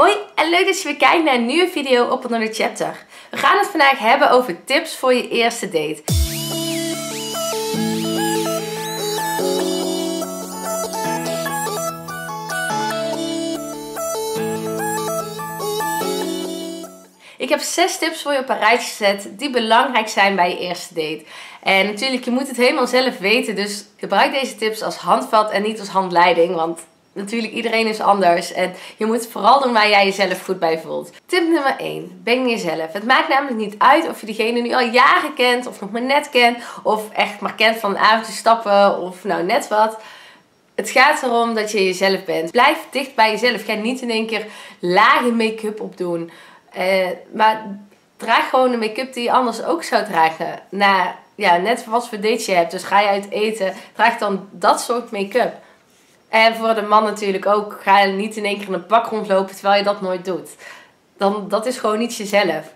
Hoi en leuk dat je weer kijkt naar een nieuwe video op Another Chapter. We gaan het vandaag hebben over tips voor je eerste date. Ik heb 6 tips voor je op een rijtje gezet die belangrijk zijn bij je eerste date. En natuurlijk, je moet het helemaal zelf weten, dus gebruik deze tips als handvat en niet als handleiding, want natuurlijk, iedereen is anders en je moet vooral doen waar jij jezelf goed bij voelt. Tip nummer 1. Ben jezelf. Het maakt namelijk niet uit of je diegene nu al jaren kent of nog maar net kent of echt maar kent van een avondje stappen of nou net wat. Het gaat erom dat je jezelf bent. Blijf dicht bij jezelf. Ga niet in één keer lage make-up opdoen. Maar draag gewoon de make-up die je anders ook zou dragen. Net wat voor date je hebt. Dus ga je uit eten, draag dan dat soort make-up. En voor de man natuurlijk ook. Ga niet in één keer in een pak rondlopen terwijl je dat nooit doet. Dat is gewoon niet jezelf.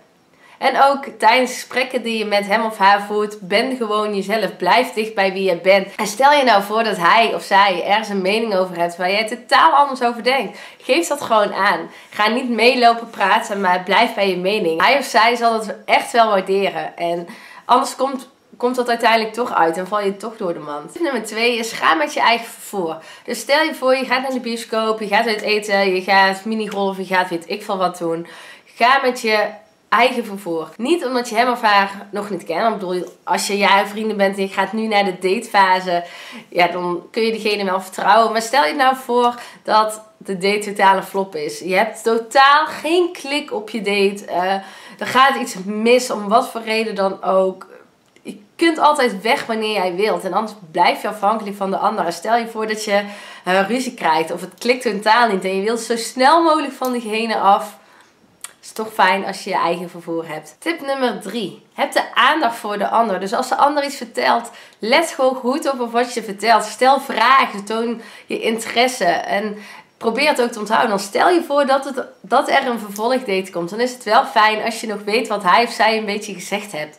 En ook tijdens gesprekken die je met hem of haar voert, ben gewoon jezelf. Blijf dicht bij wie je bent. En stel je nou voor dat hij of zij ergens een mening over hebt waar jij totaal anders over denkt. Geef dat gewoon aan. Ga niet meelopen praten, maar blijf bij je mening. Hij of zij zal dat echt wel waarderen. En anders komt dat uiteindelijk toch uit en val je toch door de mand. Nummer 2 is: ga met je eigen vervoer. Dus stel je voor, je gaat naar de bioscoop, je gaat uit eten, je gaat minigolven, je gaat weet ik veel wat doen. Ga met je eigen vervoer. Niet omdat je hem of haar nog niet kent. Ik bedoel, als je jaren vrienden bent en je gaat nu naar de datefase, ja, dan kun je diegene wel vertrouwen. Maar stel je nou voor dat de date totaal een flop is. Je hebt totaal geen klik op je date. Er gaat iets mis, om wat voor reden dan ook. Je kunt altijd weg wanneer jij wilt. En anders blijf je afhankelijk van de anderen. Stel je voor dat je ruzie krijgt of het klikt totaal niet. En je wilt zo snel mogelijk van diegene af. Het is toch fijn als je je eigen vervoer hebt. Tip nummer 3. Heb de aandacht voor de ander. Dus als de ander iets vertelt, let gewoon goed op wat je vertelt. Stel vragen, toon je interesse. En probeer het ook te onthouden. Dan stel je voor dat er een vervolgdate komt. Dan is het wel fijn als je nog weet wat hij of zij een beetje gezegd hebt.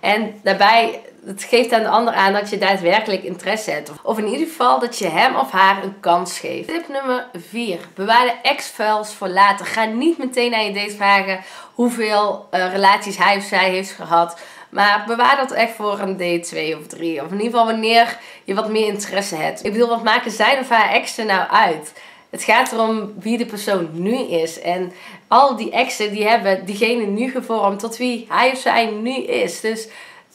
En daarbij, het geeft aan de ander aan dat je daadwerkelijk interesse hebt. Of in ieder geval dat je hem of haar een kans geeft. Tip nummer 4. Bewaar de ex-files voor later. Ga niet meteen aan je date vragen hoeveel relaties hij of zij heeft gehad. Maar bewaar dat echt voor een date 2 of 3. Of in ieder geval wanneer je wat meer interesse hebt. Ik bedoel, wat maken zijn of haar ex er nou uit? Het gaat erom wie de persoon nu is. En al die exen die hebben diegene nu gevormd tot wie hij of zij nu is. Dus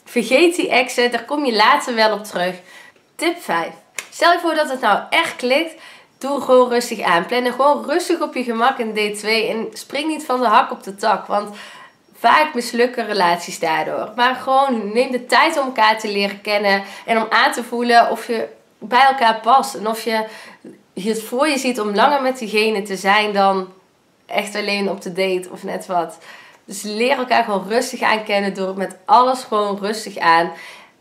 vergeet die exen, daar kom je later wel op terug. Tip 5. Stel je voor dat het nou echt klikt. Doe gewoon rustig aan. Plan er gewoon rustig op je gemak in date 2. En spring niet van de hak op de tak. Want vaak mislukken relaties daardoor. Maar gewoon neem de tijd om elkaar te leren kennen. En om aan te voelen of je bij elkaar past. En of je het voor je ziet om langer met diegene te zijn dan echt alleen op de date of net wat. Dus leer elkaar gewoon rustig aan kennen. Doe het met alles gewoon rustig aan.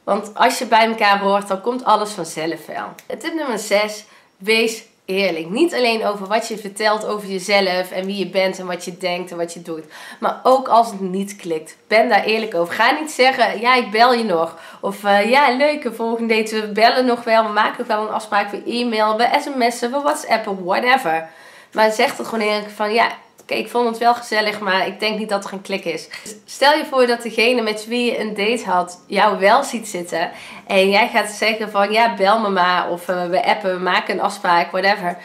Want als je bij elkaar hoort, dan komt alles vanzelf wel. Tip nummer 6. Wees eerlijk. Niet alleen over wat je vertelt over jezelf en wie je bent en wat je denkt en wat je doet. Maar ook als het niet klikt. Ben daar eerlijk over. Ga niet zeggen, ja, ik bel je nog. Of ja, leuk, volgende date, we bellen nog wel. We maken nog wel een afspraak voor e-mail, we sms'en, we whatsappen, whatever. Maar zeg het gewoon eerlijk van, ja, oké, ik vond het wel gezellig, maar ik denk niet dat er een klik is. Stel je voor dat degene met wie je een date had jou wel ziet zitten. En jij gaat zeggen van, ja, bel me maar. Of we appen, we maken een afspraak, whatever.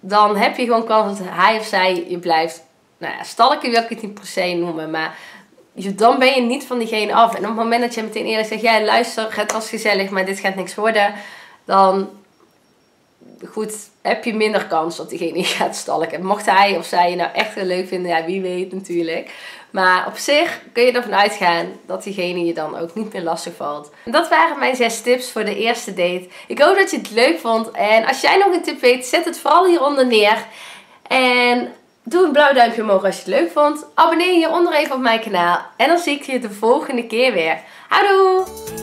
Dan heb je gewoon kans dat hij of zij je blijft. Nou ja, stalken wil ik het niet per se noemen. Maar dan ben je niet van diegene af. En op het moment dat je meteen eerlijk zegt, ja, luister, het was gezellig, maar dit gaat niks worden. Dan, goed, heb je minder kans dat diegene je gaat stalken. Mocht hij of zij je nou echt heel leuk vinden, ja, wie weet natuurlijk. Maar op zich kun je ervan uitgaan dat diegene je dan ook niet meer lastig valt. En dat waren mijn 6 tips voor de eerste date. Ik hoop dat je het leuk vond. En als jij nog een tip weet, zet het vooral hieronder neer. En doe een blauw duimpje omhoog als je het leuk vond. Abonneer je hieronder even op mijn kanaal. En dan zie ik je de volgende keer weer. Houdoe!